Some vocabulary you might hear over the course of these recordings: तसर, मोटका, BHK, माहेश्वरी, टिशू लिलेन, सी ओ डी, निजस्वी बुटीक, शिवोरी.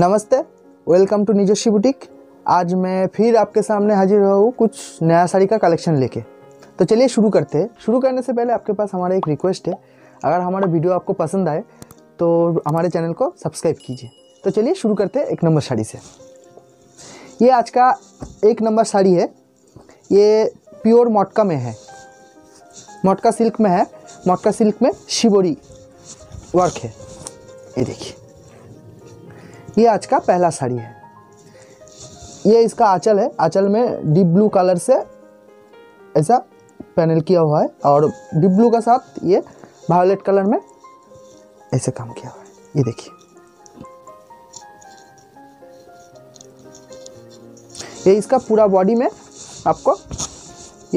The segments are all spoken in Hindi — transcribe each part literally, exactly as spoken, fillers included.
नमस्ते, वेलकम टू निजस्वी बुटीक। आज मैं फिर आपके सामने हाजिर हुआ हूँ कुछ नया साड़ी का कलेक्शन लेके। तो चलिए शुरू करते हैं। शुरू करने से पहले आपके पास हमारा एक रिक्वेस्ट है, अगर हमारा वीडियो आपको पसंद आए तो हमारे चैनल को सब्सक्राइब कीजिए। तो चलिए शुरू करते हैं एक नंबर साड़ी से। ये आज का एक नंबर साड़ी है, ये प्योर मोटका में है, मोटका सिल्क में है। मोटका सिल्क में शिवोरी वर्क है। ये देखिए, ये आज का पहला साड़ी है। ये इसका आंचल है, आंचल में डीप ब्लू कलर से ऐसा पैनल किया हुआ है और डीप ब्लू के साथ ये वायोलेट कलर में ऐसे काम किया हुआ है। ये देखिए, ये इसका पूरा बॉडी में आपको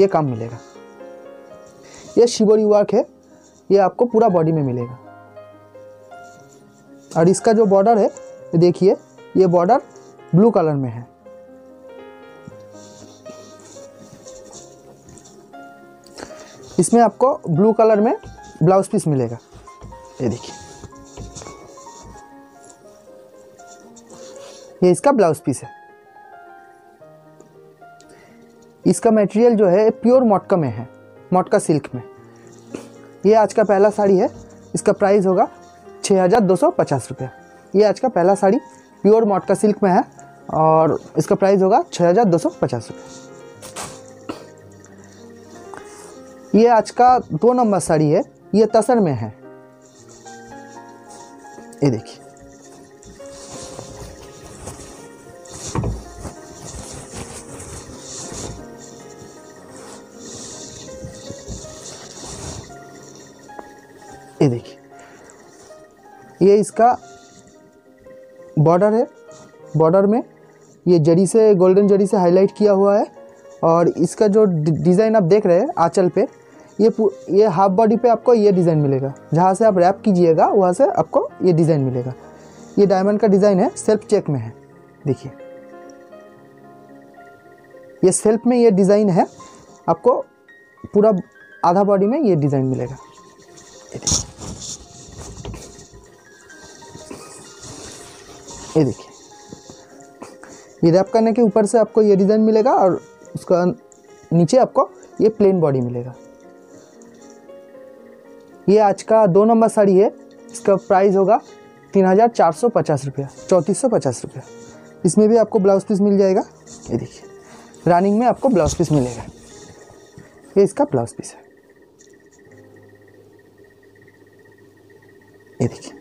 ये काम मिलेगा। ये शिवोरी वर्क है, ये आपको पूरा बॉडी में मिलेगा। और इसका जो बॉर्डर है, देखिए ये बॉर्डर ब्लू कलर में है। इसमें आपको ब्लू कलर में ब्लाउज पीस मिलेगा। ये देखिए, ये इसका ब्लाउज पीस है। इसका मटेरियल जो है प्योर मोटका में है, मोटका सिल्क में। ये आज का पहला साड़ी है। इसका प्राइस होगा छः हजार दो सौ पचास रुपये। ये आज का पहला साड़ी प्योर मोटका सिल्क में है और इसका प्राइस होगा छः हजार दो सौ पचास रुपये। ये आज का दो नंबर साड़ी है, ये तसर में है। ये देखिए, ये देखिए, ये इसका बॉर्डर है। बॉर्डर में ये जरी से, गोल्डन जरी से हाईलाइट किया हुआ है। और इसका जो डिज़ाइन आप देख रहे हैं आंचल पे, ये ये हाफ बॉडी पे आपको ये डिज़ाइन मिलेगा। जहाँ से आप रैप कीजिएगा वहाँ से आपको ये डिज़ाइन मिलेगा। ये डायमंड का डिज़ाइन है, सेल्फ चेक में है। देखिए, ये सेल्फ में ये डिज़ाइन है, आपको पूरा आधा बॉडी में ये डिज़ाइन मिलेगा। ये देखिए, ये रैप करने के ऊपर से आपको ये डिज़ाइन मिलेगा और उसका नीचे आपको ये प्लेन बॉडी मिलेगा। ये आज का दो नंबर साड़ी है। इसका प्राइस होगा तीन हज़ार चार सौ पचास रुपया, चौंतीस सौ पचास रुपया। इसमें भी आपको ब्लाउज पीस मिल जाएगा। ये देखिए, रनिंग में आपको ब्लाउज पीस मिलेगा। ये इसका ब्लाउज पीस है। ये देखिए,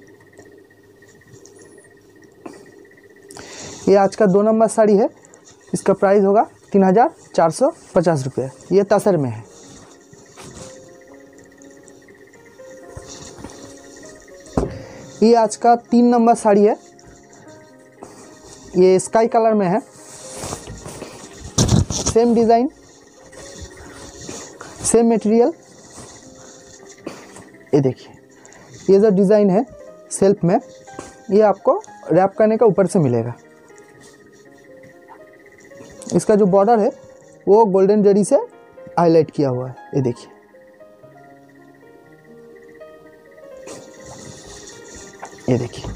ये आज का दो नंबर साड़ी है। इसका प्राइस होगा तीन हज़ार चार सौ पचास रुपये। ये तसर में है। ये आज का तीन नंबर साड़ी है, ये स्काई कलर में है, सेम डिज़ाइन, सेम मटेरियल। ये देखिए, ये जो डिज़ाइन है सेल्फ में, ये आपको रैप करने का ऊपर से मिलेगा। इसका जो बॉर्डर है वो गोल्डन जरी से हाईलाइट किया हुआ है। ये देखिए, ये देखिए,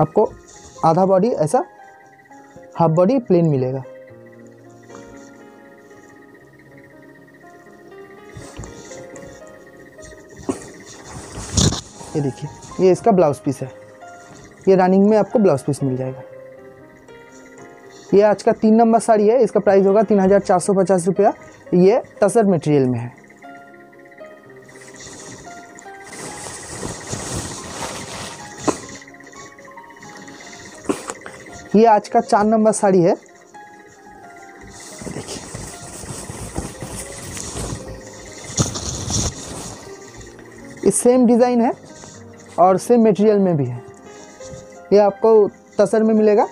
आपको आधा बॉडी ऐसा, हाफ बॉडी प्लेन मिलेगा। ये देखिए, ये इसका ब्लाउज पीस है। ये रनिंग में आपको ब्लाउज पीस मिल जाएगा। ये आज का तीन नंबर साड़ी है। इसका प्राइस होगा तीन हज़ार चार सौ पचास रुपया। ये तसर मटेरियल में है। ये आज का चार नंबर साड़ी है। देखिए, सेम डिज़ाइन है और सेम मटेरियल में भी है। ये आपको तसर में मिलेगा।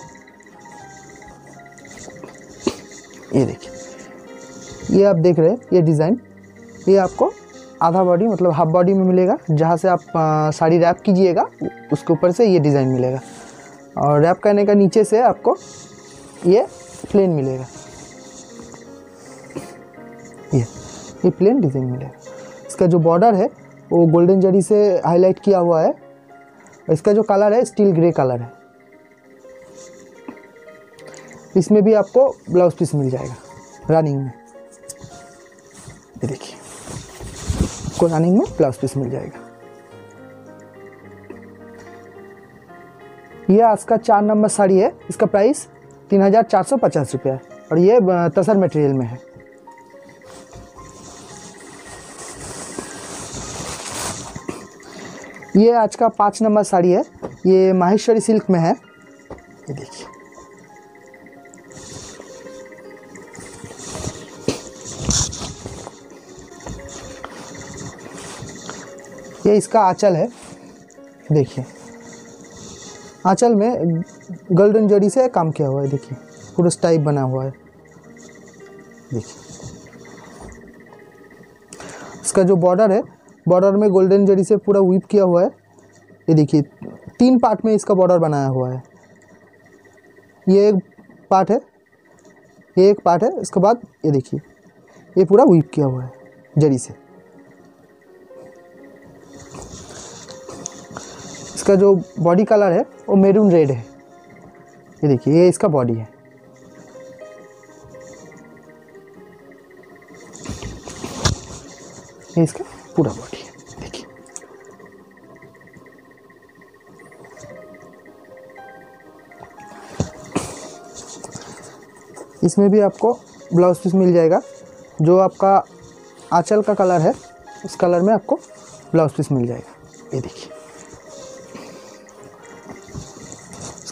ये देखिए, ये आप देख रहे हैं ये डिज़ाइन, ये आपको आधा बॉडी मतलब हाफ बॉडी में मिलेगा। जहाँ से आप आ, साड़ी रैप कीजिएगा उसके ऊपर से ये डिज़ाइन मिलेगा और रैप करने का नीचे से आपको ये प्लेन मिलेगा। ये ये प्लेन डिज़ाइन मिलेगा। इसका जो बॉर्डर है वो गोल्डन जरी से हाईलाइट किया हुआ है। इसका जो कलर है स्टील ग्रे कलर है। इसमें भी आपको ब्लाउज पीस मिल जाएगा रनिंग में, ये देखिए आपको रनिंग में ब्लाउज पीस मिल जाएगा। ये आज का चार नंबर साड़ी है, इसका प्राइस तीन हज़ार चार सौ पचास रुपया है और ये तसर मटेरियल में है। ये आज का पाँच नंबर साड़ी है, ये माहेश्वरी सिल्क में है, ये देखिए। ये इसका आंचल है, देखिए आंचल में गोल्डन जरी से काम किया हुआ है, देखिए पूरा स्टाइप बना हुआ है। देखिए इसका जो बॉर्डर है, बॉर्डर में गोल्डन जरी से पूरा वीप किया हुआ है, ये देखिए तीन पार्ट में इसका बॉर्डर बनाया हुआ है। ये एक पार्ट है, ये एक पार्ट है, इसके बाद ये देखिए ये पूरा वीप किया हुआ है जरी से। इसका जो बॉडी कलर है वो मेरून रेड है, ये देखिए ये इसका बॉडी है। ये इसका पूरा बॉडी है, देखिए। इसमें भी आपको ब्लाउज पीस मिल जाएगा। जो आपका आंचल का कलर है उस कलर में आपको ब्लाउज पीस मिल जाएगा, ये देखिए।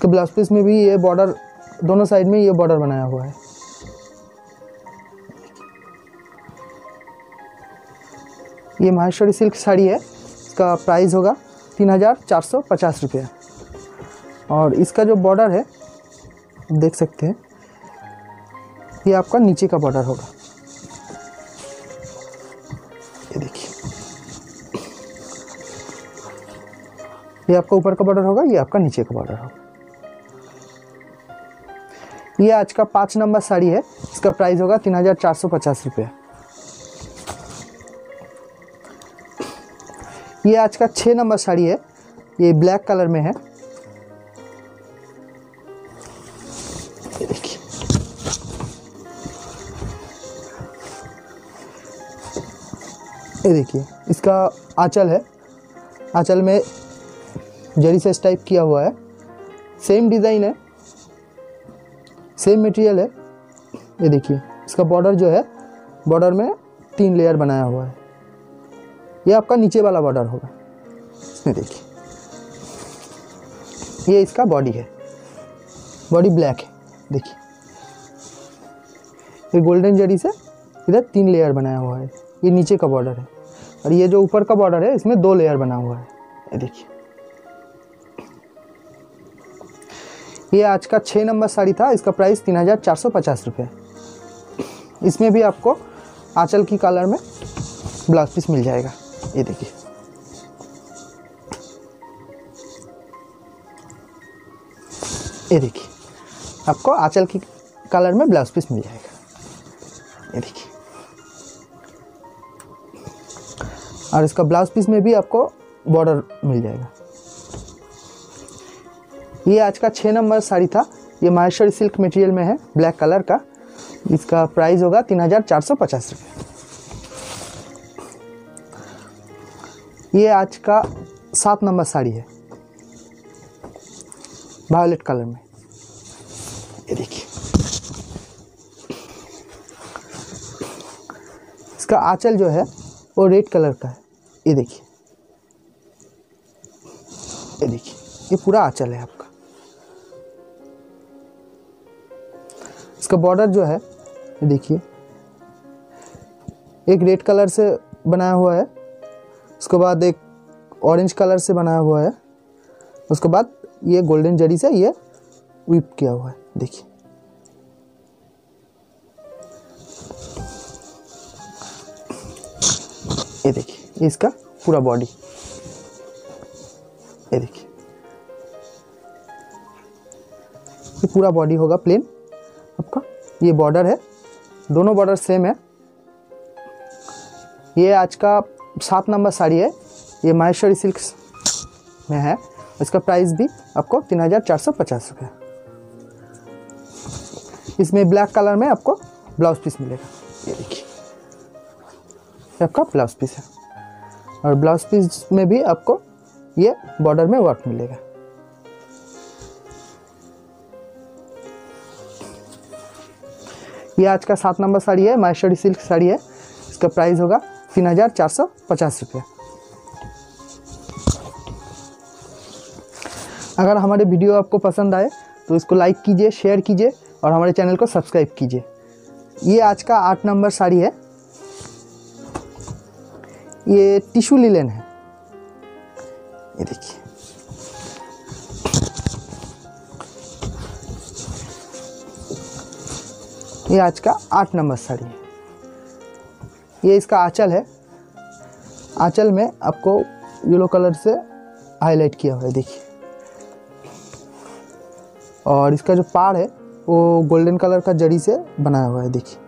इसके ब्लाउज पीस में भी ये बॉर्डर, दोनों साइड में ये बॉर्डर बनाया हुआ है। ये माहेश्वरी सिल्क साड़ी है, इसका प्राइस होगा तीन हज़ार चार सौ पचास रुपया और इसका जो बॉर्डर है देख सकते हैं, ये आपका नीचे का बॉर्डर होगा, ये देखिए। ये आपका ऊपर का बॉर्डर होगा, ये आपका नीचे का बॉर्डर होगा। ये आज का पाँच नंबर साड़ी है, इसका प्राइस होगा तीन हज़ार चार सौ पचास रुपया। ये आज का छः नंबर साड़ी है, ये ब्लैक कलर में है, ये देखिए। ये देखिए इसका आंचल है, आंचल में जरी से स्टाइप किया हुआ है, सेम डिज़ाइन है, सेम मटेरियल है। ये देखिए इसका बॉर्डर जो है, बॉर्डर में तीन लेयर बनाया हुआ है, ये आपका नीचे वाला बॉर्डर होगा। इसमें देखिए ये इसका बॉडी है, बॉडी ब्लैक है, देखिए ये गोल्डन जरी से इधर तीन लेयर बनाया हुआ है, ये नीचे का बॉर्डर है और ये जो ऊपर का बॉर्डर है इसमें दो लेयर बना हुआ है, ये देखिए। ये आज का छः नंबर साड़ी था, इसका प्राइस तीन हज़ार चार सौ पचास रुपये। इसमें भी आपको आंचल की कलर में ब्लाउज पीस मिल जाएगा, ये देखिए। ये देखिए आपको आंचल की कलर में ब्लाउज पीस मिल जाएगा, ये देखिए। और इसका ब्लाउज पीस में भी आपको बॉर्डर मिल जाएगा। ये आज का छः नंबर साड़ी था, ये माहेश्वरी सिल्क मटेरियल में है, ब्लैक कलर का। इसका प्राइस होगा तीन हज़ार चार सौ पचास रुपये। ये आज का सात नंबर साड़ी है, वायोलेट कलर में, ये देखिए। इसका आंचल जो है वो रेड कलर का है, ये देखिए, ये देखिए ये पूरा आंचल है आपका। इसका बॉर्डर जो है ये देखिए, एक रेड कलर से बनाया हुआ है, उसके बाद एक ऑरेंज कलर से बनाया हुआ है, उसके बाद ये गोल्डन जरी से ये वीप किया हुआ है, देखिए। ये देखिए ये इसका पूरा बॉडी, ये देखिए ये पूरा बॉडी होगा प्लेन आपका। ये बॉर्डर है, दोनों बॉर्डर सेम है। ये आज का सात नंबर साड़ी है, ये माहेश्वरी सिल्क्स में है, इसका प्राइस भी आपको तीन हज़ार चार सौ पचास रुपये। इसमें ब्लैक कलर में आपको ब्लाउज पीस मिलेगा, ये देखिए ये आपका ब्लाउज पीस है, और ब्लाउज पीस में भी आपको ये बॉर्डर में वर्क मिलेगा। ये आज का सात नंबर साड़ी है, माहेश्वरी सिल्क साड़ी है, इसका प्राइस होगा तीन हज़ार चार सौ पचास रुपये। अगर हमारे वीडियो आपको पसंद आए तो इसको लाइक कीजिए, शेयर कीजिए और हमारे चैनल को सब्सक्राइब कीजिए। ये आज का आठ नंबर साड़ी है, ये टिशू लिलेन है, ये देखिए। ये आज का आठ नंबर साड़ी है, ये इसका आंचल है, आंचल में आपको येलो कलर से हाईलाइट किया हुआ है, देखिए। और इसका जो पाड़ है वो गोल्डन कलर का जड़ी से बनाया हुआ है, देखिए।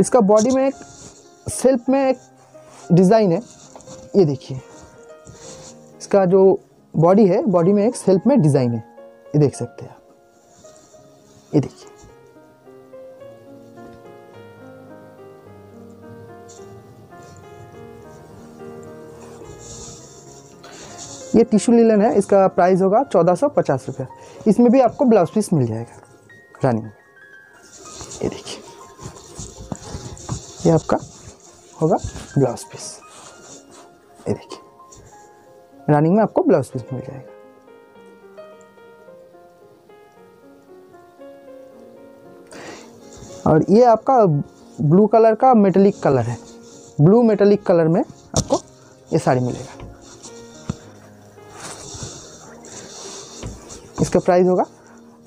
इसका बॉडी में एक सेल्फ में एक डिज़ाइन है, ये देखिए। इसका जो बॉडी है, बॉडी में एक सेल्फ में डिज़ाइन है, ये देख सकते हैं आप, ये देखिए। ये टिशू लिलन है, इसका प्राइस होगा चौदह सौ पचास रुपया। इसमें भी आपको ब्लाउज पीस मिल जाएगा रानी में, ये देखिए। ये आपका होगा ब्लाउज पीस, ये देखिए रानी में आपको ब्लाउज पीस मिल जाएगा। और ये आपका ब्लू कलर का मेटलिक कलर है, ब्लू मेटलिक कलर में आपको ये साड़ी मिलेगा, इसका प्राइस होगा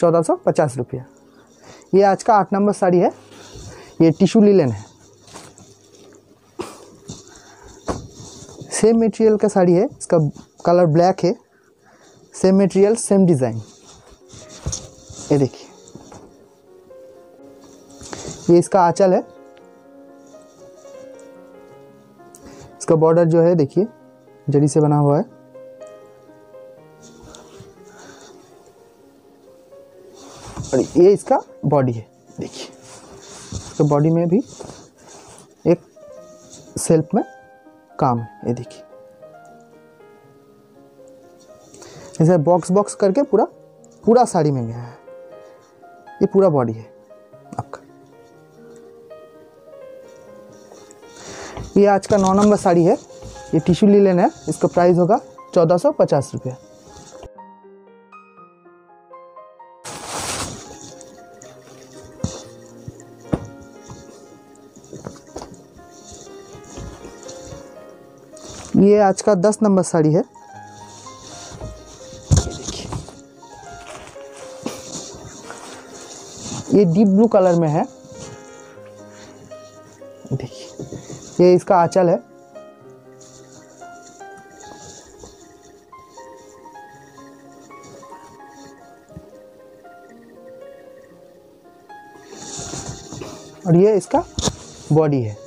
चौदह सौ पचास रुपया। ये आज का आठ नंबर साड़ी है, ये टिशू लिलेन है, सेम मटेरियल का साड़ी है, इसका कलर ब्लैक है, सेम मटेरियल सेम डिज़ाइन, ये देखिए। ये इसका आंचल है, इसका बॉर्डर जो है देखिए जड़ी से बना हुआ है, और ये इसका बॉडी है, देखिए। इसका बॉडी में भी एक सेल्फ में काम है, ये देखिए। ऐसे बॉक्स बॉक्स करके पूरा पूरा साड़ी में गया है, ये पूरा बॉडी है आपका। ये आज का नौ नंबर साड़ी है, ये टिशू लिलेन है, इसका प्राइस होगा चौदह सौ पचास रुपया। ये आज का दस नंबर साड़ी है, ये देखिए। ये डीप ब्लू कलर में है, देखिए। ये इसका आंचल है, और ये इसका बॉडी है।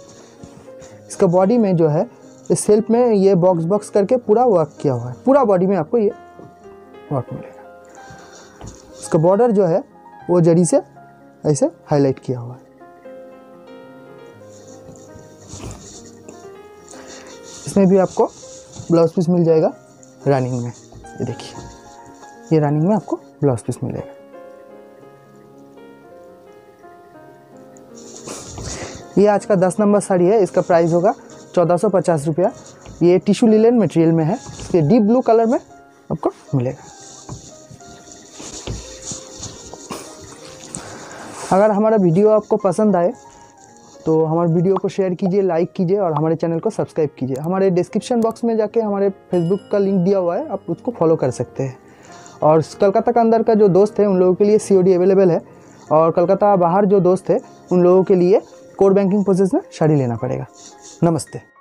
इसका बॉडी में जो है इस सेल्फ में ये बॉक्स बॉक्स करके पूरा वर्क किया हुआ है, पूरा बॉडी में आपको ये वर्क मिलेगा। इसका बॉर्डर जो है वो जड़ी से ऐसे हाईलाइट किया हुआ है। इसमें भी आपको ब्लाउज पीस मिल जाएगा रनिंग में, ये देखिए। ये रनिंग में आपको ब्लाउज पीस मिलेगा। ये आज का दस नंबर साड़ी है, इसका प्राइस होगा चौदह सौ पचास रुपया। ये टिशू लिलेन मटेरियल में है, इसके डीप ब्लू कलर में आपको मिलेगा। अगर हमारा वीडियो आपको पसंद आए तो हमारे वीडियो को शेयर कीजिए, लाइक कीजिए और हमारे चैनल को सब्सक्राइब कीजिए। हमारे डिस्क्रिप्शन बॉक्स में जाके हमारे फेसबुक का लिंक दिया हुआ है, आप उसको फॉलो कर सकते हैं। और कलकत्ता के अंदर का जो दोस्त है उन लोगों के लिए सी ओ डी अवेलेबल है, और कलकत्ता बाहर जो दोस्त है उन लोगों के लिए कोड बैंकिंग प्रोसेस में साड़ी लेना पड़ेगा। नमस्ते।